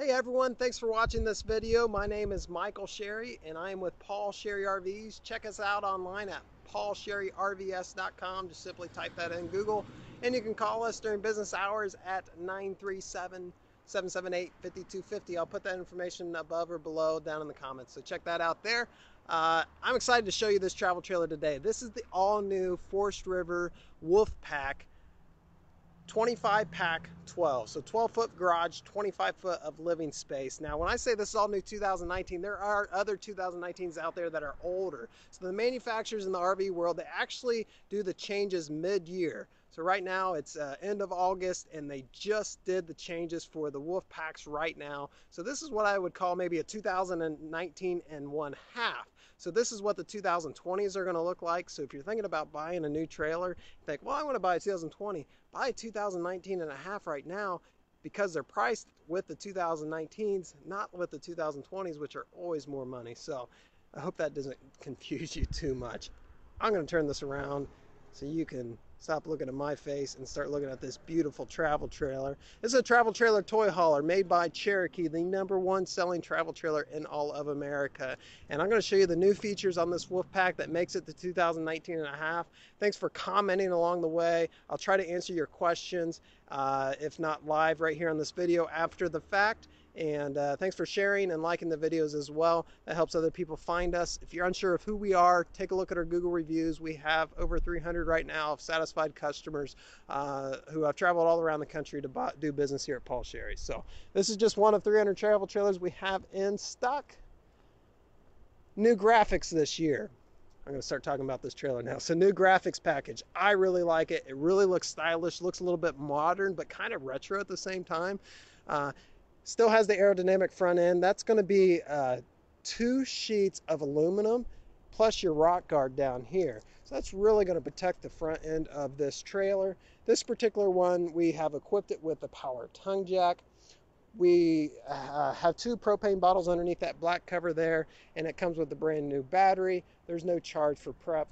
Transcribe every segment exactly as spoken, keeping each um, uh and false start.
Hey everyone, thanks for watching this video. My name is Michael Sherry and I am with Paul Sherry R Vs. Check us out online at paul sherry r v s dot com. Just simply type that in Google, and you can call us during business hours at nine three seven, seven seven eight, five two five zero. I'll put that information above or below down in the comments, so check that out there. Uh, I'm excited to show you this travel trailer today. This is the all-new Forest River Wolf Pack twenty-five pack twelve, so twelve foot garage, twenty-five foot of living space. Now when I say this is all new two thousand nineteen, there are other two thousand nineteens out there that are older. So the manufacturers in the R V world, they actually do the changes mid-year. So right now it's uh, end of August, and they just did the changes for the Wolf Packs right now. So this is what I would call maybe a two thousand nineteen and one half. So this is what the two thousand twenties are going to look like. So if you're thinking about buying a new trailer, think, well, I want to buy a two thousand twenty, buy a two thousand nineteen and a half right now, because they're priced with the two thousand nineteens, not with the two thousand twenties, which are always more money. So I hope that doesn't confuse you too much. I'm going to turn this around so you can stop looking at my face and start looking at this beautiful travel trailer. This is a travel trailer toy hauler made by Cherokee, the number one selling travel trailer in all of America. And I'm going to show you the new features on this Wolf Pack that makes it the two thousand nineteen and a half. Thanks for commenting along the way. I'll try to answer your questions, uh, if not live right here on this video after the fact. And uh, thanks for sharing and liking the videos as well. That helps other people find us. If you're unsure of who we are, take a look at our Google reviews. We have over three hundred right now of satisfied customers uh, who have traveled all around the country to buy, do business here at Paul Sherry. So this is just one of three hundred travel trailers we have in stock. New graphics this year. I'm going to start talking about this trailer now. So new graphics package. I really like it. It really looks stylish. Looks a little bit modern, but kind of retro at the same time. Uh, Still has the aerodynamic front end. That's going to be uh, two sheets of aluminum plus your rock guard down here. So that's really going to protect the front end of this trailer. This particular one, we have equipped it with the power tongue jack. We uh, have two propane bottles underneath that black cover there, and it comes with the brand new battery. There's no charge for prep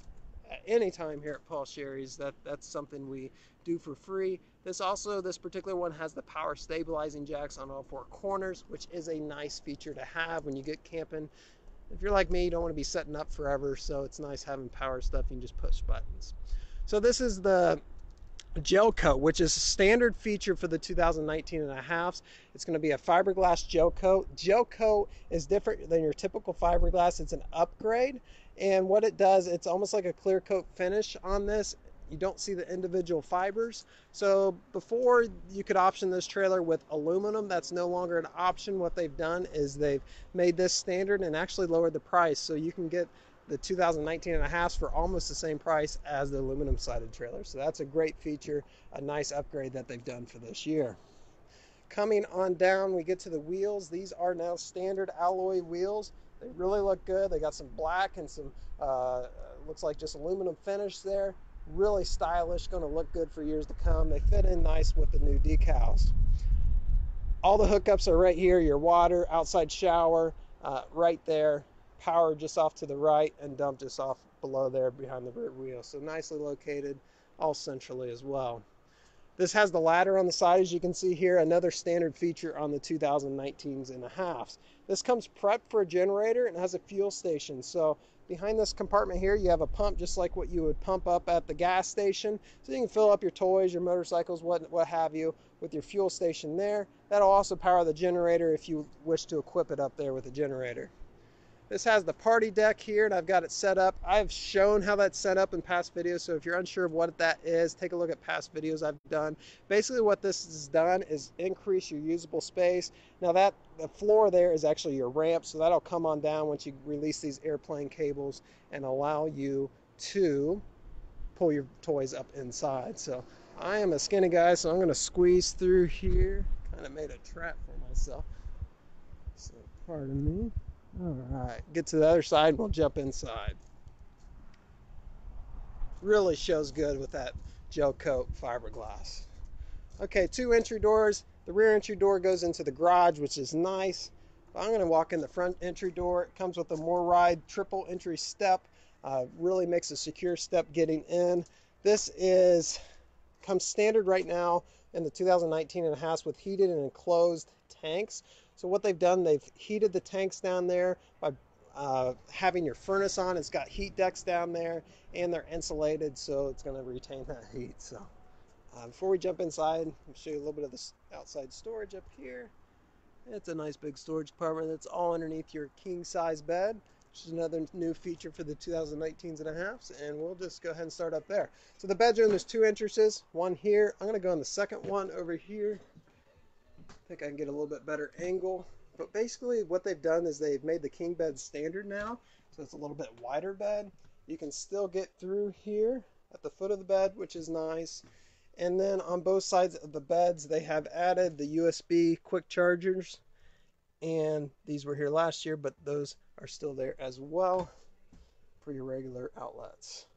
at any time here at Paul Sherry's. That that's something we do for free. This also, this particular one has the power stabilizing jacks on all four corners, which is a nice feature to have when you get camping. If you're like me, you don't want to be setting up forever, so it's nice having power stuff. You can just push buttons. So this is the gel coat, which is a standard feature for the two thousand nineteen and a halves. It's going to be a fiberglass gel coat. Gel coat is different than your typical fiberglass. It's an upgrade, and what it does, it's almost like a clear coat finish on this. You don't see the individual fibers. So before, you could option this trailer with aluminum. That's no longer an option. What they've done is they've made this standard and actually lowered the price, so you can get the two thousand nineteen and a halves for almost the same price as the aluminum sided trailer. So that's a great feature, a nice upgrade that they've done for this year. Coming on down, we get to the wheels. These are now standard alloy wheels. They really look good. They got some black and some uh, looks like just aluminum finish there. Really stylish, going to look good for years to come. They fit in nice with the new decals. All the hookups are right here. Your water, outside shower, uh, right there. Power just off to the right, and dump just off below there behind the rear wheel. So nicely located, all centrally as well. This has the ladder on the side, as you can see here, another standard feature on the two thousand nineteens and a halves. This comes prepped for a generator and has a fuel station. So behind this compartment here, you have a pump just like what you would pump up at the gas station. So you can fill up your toys, your motorcycles, what, what have you, with your fuel station there. That'll also power the generator if you wish to equip it up there with a generator. This has the party deck here, and I've got it set up. I've shown how that's set up in past videos, so if you're unsure of what that is, take a look at past videos I've done. Basically what this has done is increase your usable space. Now that the floor there is actually your ramp, so that'll come on down once you release these airplane cables and allow you to pull your toys up inside. So I am a skinny guy, so I'm going to squeeze through here. Kind of made a trap for myself, so pardon me. Alright, get to the other side and we'll jump inside. Really shows good with that gel coat fiberglass. Okay, two entry doors. The rear entry door goes into the garage, which is nice. I'm going to walk in the front entry door. It comes with a Moride triple entry step. Uh, really makes a secure step getting in. This is comes standard right now and the two thousand nineteen in a house with heated and enclosed tanks. So what they've done, they've heated the tanks down there by uh, having your furnace on. It's got heat decks down there, and they're insulated, so it's going to retain that heat. So uh, before we jump inside, I'll show you a little bit of this outside storage up here. It's a nice big storage compartment that's all underneath your king-size bed, which is another new feature for the two thousand nineteens and a halfs, and we'll just go ahead and start up there. So the bedroom, there's two entrances, one here. I'm going to go on the second one over here. I think I can get a little bit better angle. But basically what they've done is they've made the king bed standard now, so it's a little bit wider bed. You can still get through here at the foot of the bed, which is nice. And then on both sides of the beds, they have added the U S B quick chargers. And these were here last year, but those are still there as well for your regular outlets.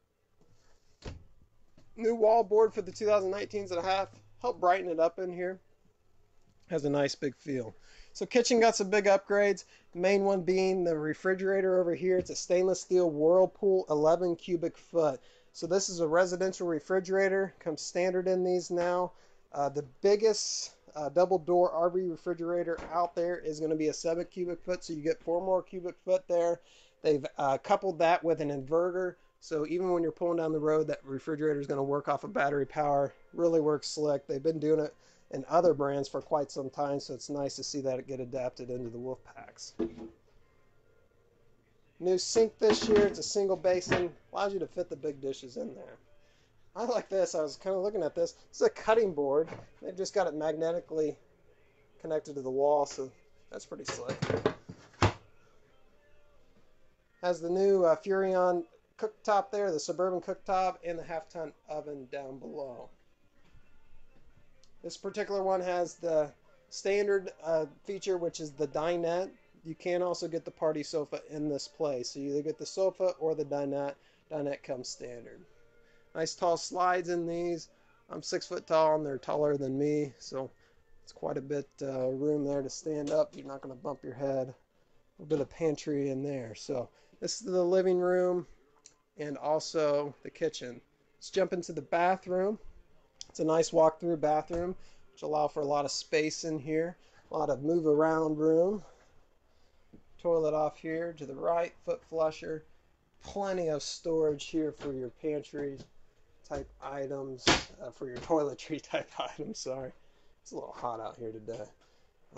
New wall board for the two thousand nineteens and a half. Help brighten it up in here. Has a nice big feel. So kitchen got some big upgrades. Main one being the refrigerator over here. It's a stainless steel Whirlpool eleven cubic foot. So this is a residential refrigerator, comes standard in these now. Uh, the biggest uh, double door R V refrigerator out there is going to be a seven cubic foot, so you get four more cubic foot there. They've uh, coupled that with an inverter, so even when you're pulling down the road, that refrigerator is going to work off of battery power. Really works slick. They've been doing it in other brands for quite some time, so it's nice to see that it get adapted into the Wolf Packs. New sink this year. It's a single basin. Allows you to fit the big dishes in there. I like this. I was kind of looking at this. This is a cutting board. They've just got it magnetically connected to the wall, so that's pretty slick. Has the new uh, Furrion cooktop there, the Suburban cooktop, and the half-ton oven down below. This particular one has the standard uh, feature, which is the dinette. You can also get the party sofa in this place. So you either get the sofa or the dinette. Dinette comes standard. Nice tall slides in these. I'm six foot tall and they're taller than me, so it's quite a bit uh, room there to stand up. You're not going to bump your head. A bit of pantry in there. So this is the living room and also the kitchen. Let's jump into the bathroom. It's a nice walk-through bathroom, which allow for a lot of space in here. A lot of move around room. Toilet off here to the right, foot flusher, plenty of storage here for your pantry type items, uh, for your toiletry type items, sorry. It's a little hot out here today.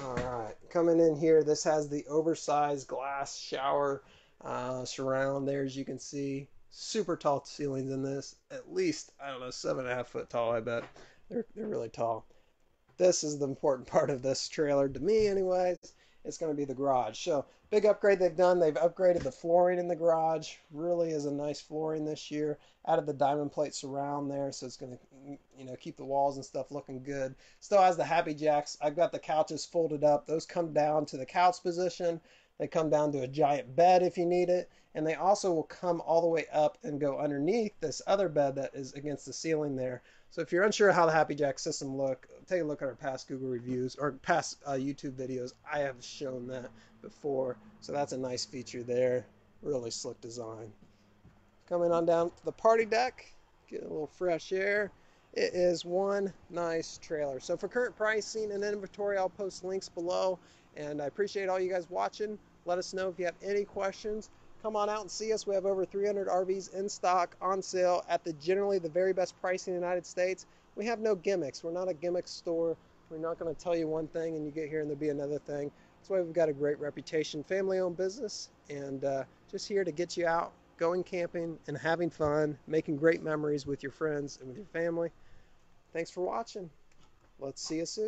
All right, coming in here, this has the oversized glass shower uh, surround there, as you can see. Super tall ceilings in this, at least, I don't know, seven and a half foot tall, I bet. They're, they're really tall. This is the important part of this trailer, to me anyways. It's going to be the garage. So big upgrade they've done. They've upgraded the flooring in the garage. Really is a nice flooring this year. Added the diamond plate surround there, so it's going to, you know, keep the walls and stuff looking good. Still has the Happy Jacks. I've got the couches folded up. Those come down to the couch position. They come down to a giant bed if you need it. And they also will come all the way up and go underneath this other bed that is against the ceiling there. So if you're unsure how the Happy Jack system look, take a look at our past Google reviews or past uh, YouTube videos. I have shown that before, so that's a nice feature there. Really slick design. Coming on down to the party deck, get a little fresh air. It is one nice trailer. So for current pricing and inventory, I'll post links below, and I appreciate all you guys watching. Let us know if you have any questions. Come on out and see us. We have over three hundred R Vs in stock on sale at the generally the very best price in the United States. We have no gimmicks. We're not a gimmick store. We're not going to tell you one thing and you get here and there'll be another thing. That's why we've got a great reputation, family-owned business, and uh, just here to get you out, going camping and having fun, making great memories with your friends and with your family. Thanks for watching. Let's see you soon.